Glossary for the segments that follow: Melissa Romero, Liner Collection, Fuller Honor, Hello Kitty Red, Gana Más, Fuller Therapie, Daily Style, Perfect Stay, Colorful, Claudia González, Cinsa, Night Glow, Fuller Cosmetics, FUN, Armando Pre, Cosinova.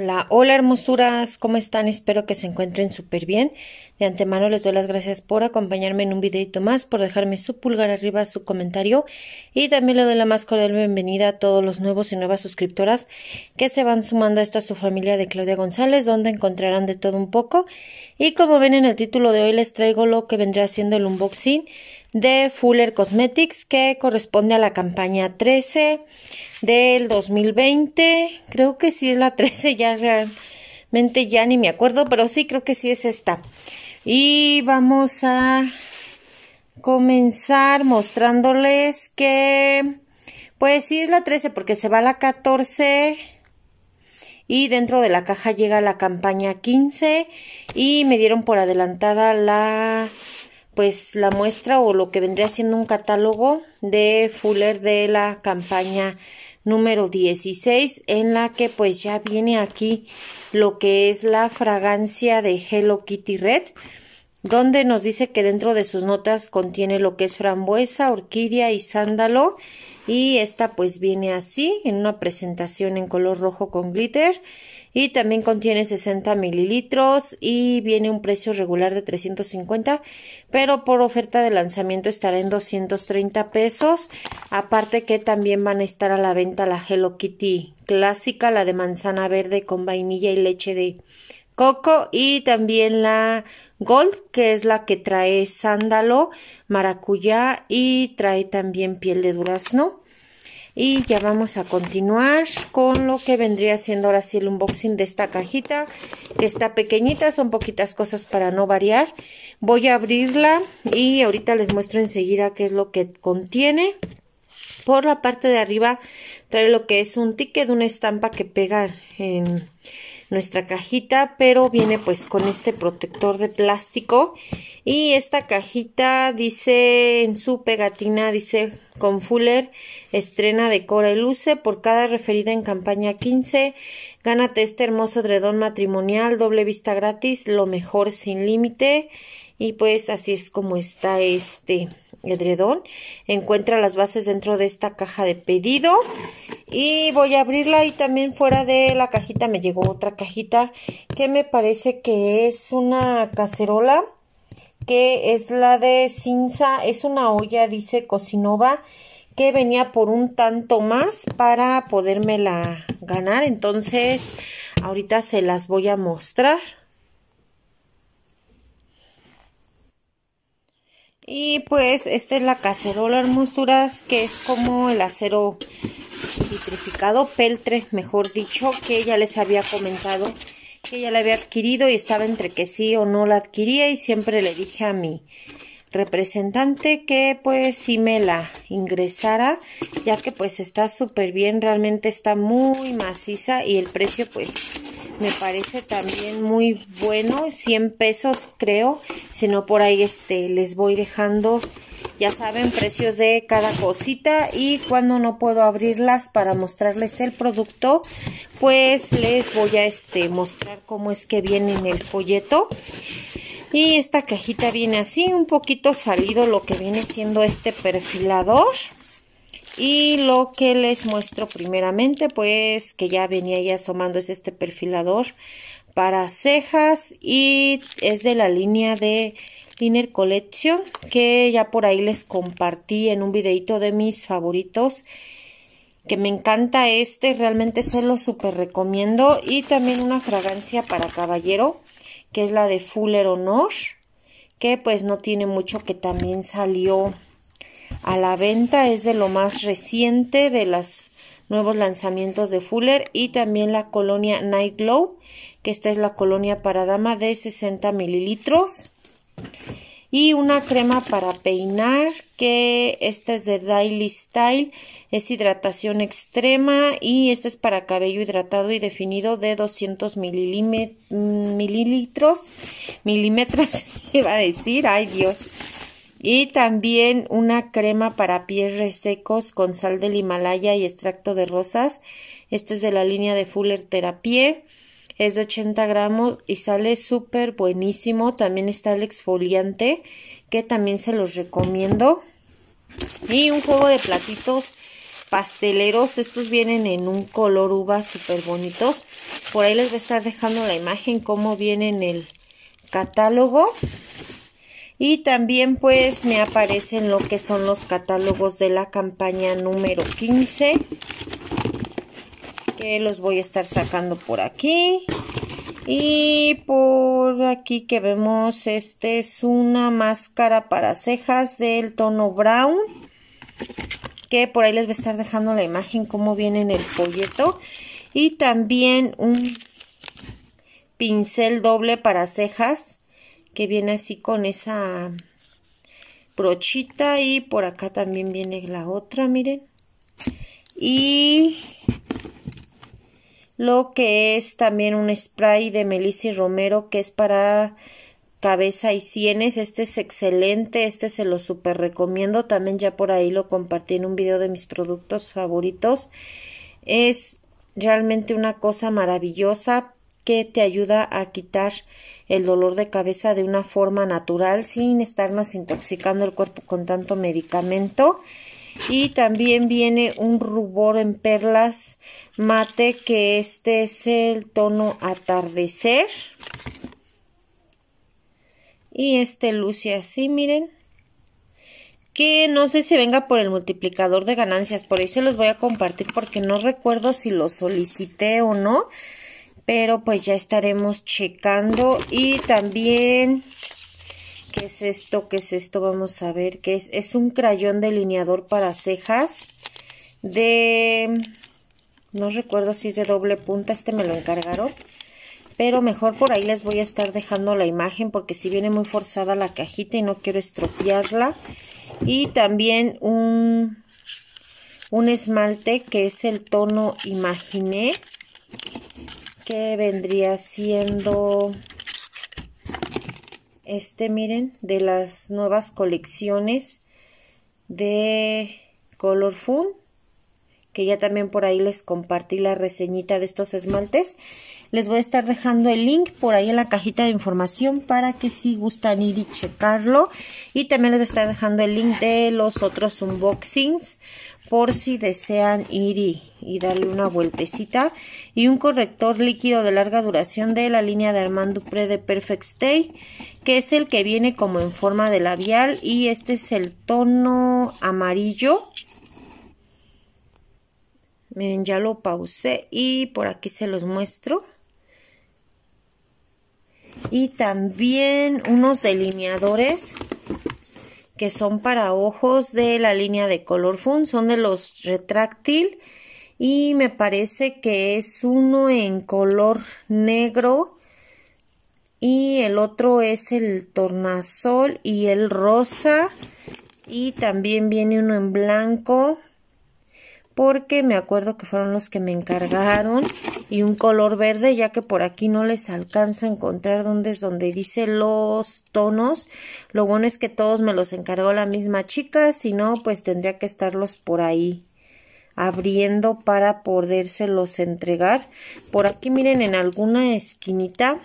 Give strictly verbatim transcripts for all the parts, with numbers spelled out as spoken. Hola, hola hermosuras, ¿cómo están? Espero que se encuentren súper bien. De antemano les doy las gracias por acompañarme en un videito más, por dejarme su pulgar arriba, su comentario, y también le doy la más cordial bienvenida a todos los nuevos y nuevas suscriptoras que se van sumando a esta su familia de Claudia González, donde encontrarán de todo un poco. Y como ven en el título de hoy, les traigo lo que vendrá siendo el unboxing de Fuller Cosmetics, que corresponde a la campaña trece del dos mil veinte. Creo que sí es la trece, ya realmente ya ni me acuerdo, pero sí creo que sí es esta. Y vamos a comenzar mostrándoles que pues sí es la trece, porque se va a la catorce y dentro de la caja llega la campaña quince, y me dieron por adelantada la pues la muestra, o lo que vendría siendo un catálogo de Fuller de la campaña número dieciséis, en la que pues ya viene aquí lo que es la fragancia de Hello Kitty Red, donde nos dice que dentro de sus notas contiene lo que es frambuesa, orquídea y sándalo, y esta pues viene así en una presentación en color rojo con glitter, y también contiene sesenta mililitros y viene a un precio regular de trescientos cincuenta, pero por oferta de lanzamiento estará en doscientos treinta pesos. Aparte que también van a estar a la venta la Hello Kitty clásica, la de manzana verde con vainilla y leche de coco, y también la Gold, que es la que trae sándalo, maracuyá y trae también piel de durazno. Y ya vamos a continuar con lo que vendría siendo ahora sí el unboxing de esta cajita, que está pequeñita, son poquitas cosas para no variar. Voy a abrirla y ahorita les muestro enseguida qué es lo que contiene. Por la parte de arriba trae lo que es un ticket, una estampa que pega en nuestra cajita, pero viene pues con este protector de plástico, y esta cajita dice en su pegatina, dice: con Fuller estrena, decora y luce, por cada referida en campaña quince gánate este hermoso edredón matrimonial, doble vista gratis, lo mejor sin límite. Y pues así es como está este edredón. Encuentra las bases dentro de esta caja de pedido, y voy a abrirla. Y también fuera de la cajita me llegó otra cajita que me parece que es una cacerola, que es la de Cinsa, es una olla, dice Cosinova, que venía por un tanto más para podérmela ganar. Entonces ahorita se las voy a mostrar. Y pues esta es la cacerola, hermosuras, que es como el acero vitrificado, peltre mejor dicho, que ya les había comentado que ya la había adquirido, y estaba entre que sí o no la adquiría, y siempre le dije a mi representante que pues sí me la ingresara, ya que pues está súper bien, realmente está muy maciza, y el precio pues me parece también muy bueno, cien pesos creo, si no por ahí este les voy dejando, ya saben, precios de cada cosita. Y cuando no puedo abrirlas para mostrarles el producto, pues les voy a este mostrar cómo es que viene en el folleto. Y esta cajita viene así, un poquito salido lo que viene siendo este perfilador. Y lo que les muestro primeramente, pues que ya venía ahí asomando, es este perfilador para cejas, y es de la línea de Liner Collection, que ya por ahí les compartí en un videito de mis favoritos, que me encanta este, realmente se lo súper recomiendo. Y también una fragancia para caballero, que es la de Fuller Honor, que pues no tiene mucho, que también salió a la venta, es de lo más reciente de los nuevos lanzamientos de Fuller. Y también la colonia Night Glow, que esta es la colonia para dama de sesenta mililitros. Y una crema para peinar, que esta es de Daily Style, es hidratación extrema, y esta es para cabello hidratado y definido de doscientos mililitros, milímetros, iba a decir, ay Dios. Y también una crema para pies resecos con sal del Himalaya y extracto de rosas. Esta es de la línea de Fuller Therapie. Es de ochenta gramos y sale súper buenísimo. También está el exfoliante, que también se los recomiendo. Y un juego de platitos pasteleros. Estos vienen en un color uva súper bonitos. Por ahí les voy a estar dejando la imagen cómo viene en el catálogo. Y también pues me aparecen lo que son los catálogos de la campaña número quince. Que los voy a estar sacando por aquí. Y por aquí que vemos, este es una máscara para cejas del tono brown. Que por ahí les voy a estar dejando la imagen cómo viene en el folleto. Y también un pincel doble para cejas. Que viene así con esa brochita. Y por acá también viene la otra, miren. Y lo que es también un spray de Melissa Romero, que es para cabeza y sienes. Este es excelente, este se lo súper recomiendo. También ya por ahí lo compartí en un video de mis productos favoritos. Es realmente una cosa maravillosa que te ayuda a quitar el dolor de cabeza de una forma natural, sin estarnos intoxicando el cuerpo con tanto medicamento. Y también viene un rubor en perlas mate, que este es el tono atardecer. Y este luce así, miren. Que no sé si venga por el multiplicador de ganancias. Por ahí se los voy a compartir porque no recuerdo si lo solicité o no. Pero pues ya estaremos checando. Y también... ¿Qué es esto? ¿Qué es esto? Vamos a ver qué es. Es un crayón delineador para cejas de... No recuerdo si es de doble punta. Este me lo encargaron. Pero mejor por ahí les voy a estar dejando la imagen porque si viene muy forzada la cajita y no quiero estropearla. Y también un, un esmalte que es el tono Imaginé. Que vendría siendo... Este, miren, de las nuevas colecciones de Colorful, que ya también por ahí les compartí la reseñita de estos esmaltes. Les voy a estar dejando el link por ahí en la cajita de información para que si gustan ir y checarlo. Y también les voy a estar dejando el link de los otros unboxings por si desean ir y, y darle una vueltecita. Y un corrector líquido de larga duración de la línea de Armando Pre de Perfect Stay, que es el que viene como en forma de labial. Y este es el tono amarillo. Miren, ya lo pausé y por aquí se los muestro. Y también unos delineadores que son para ojos de la línea de Color Fun, son de los retráctil y me parece que es uno en color negro y el otro es el tornasol y el rosa y también viene uno en blanco porque me acuerdo que fueron los que me encargaron y un color verde, ya que por aquí no les alcanzo a encontrar dónde es donde dice los tonos. Lo bueno es que todos me los encargó la misma chica, si no pues tendría que estarlos por ahí abriendo para podérselos entregar. Por aquí miren en alguna esquinita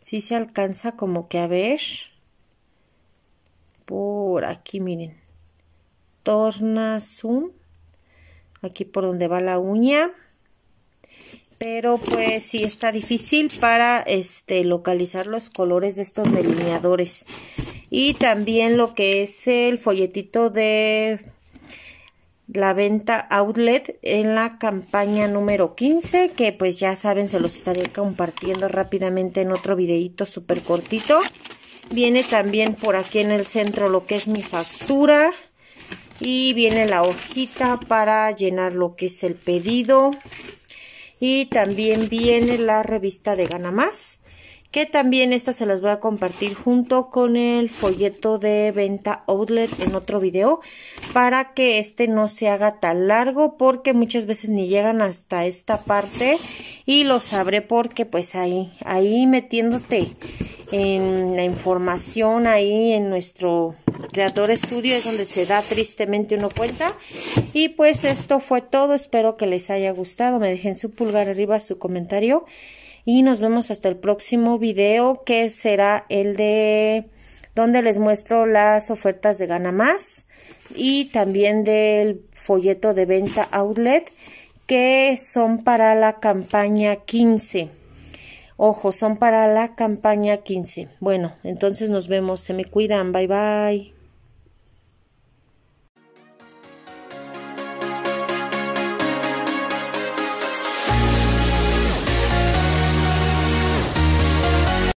sí se alcanza como que a ver. Por aquí miren, tornasol. Aquí por donde va la uña. Pero pues sí está difícil para este, localizar los colores de estos delineadores. Y también lo que es el folletito de la venta outlet en la campaña número quince. Que pues ya saben, se los estaré compartiendo rápidamente en otro videito súper cortito. Viene también por aquí en el centro lo que es mi factura. Y viene la hojita para llenar lo que es el pedido. Y también viene la revista de Gana Más. Que también esta se las voy a compartir junto con el folleto de venta outlet en otro video. Para que este no se haga tan largo. Porque muchas veces ni llegan hasta esta parte. Y lo sabré porque pues ahí, ahí metiéndote en la información ahí en nuestro Creador Estudio es donde se da tristemente uno cuenta. Y pues esto fue todo, espero que les haya gustado, me dejen su pulgar arriba, su comentario y nos vemos hasta el próximo video que será el de donde les muestro las ofertas de Gana Más y también del folleto de venta outlet, que son para la campaña quince. Ojo, son para la campaña quince. Bueno, entonces nos vemos. Se me cuidan. Bye, bye.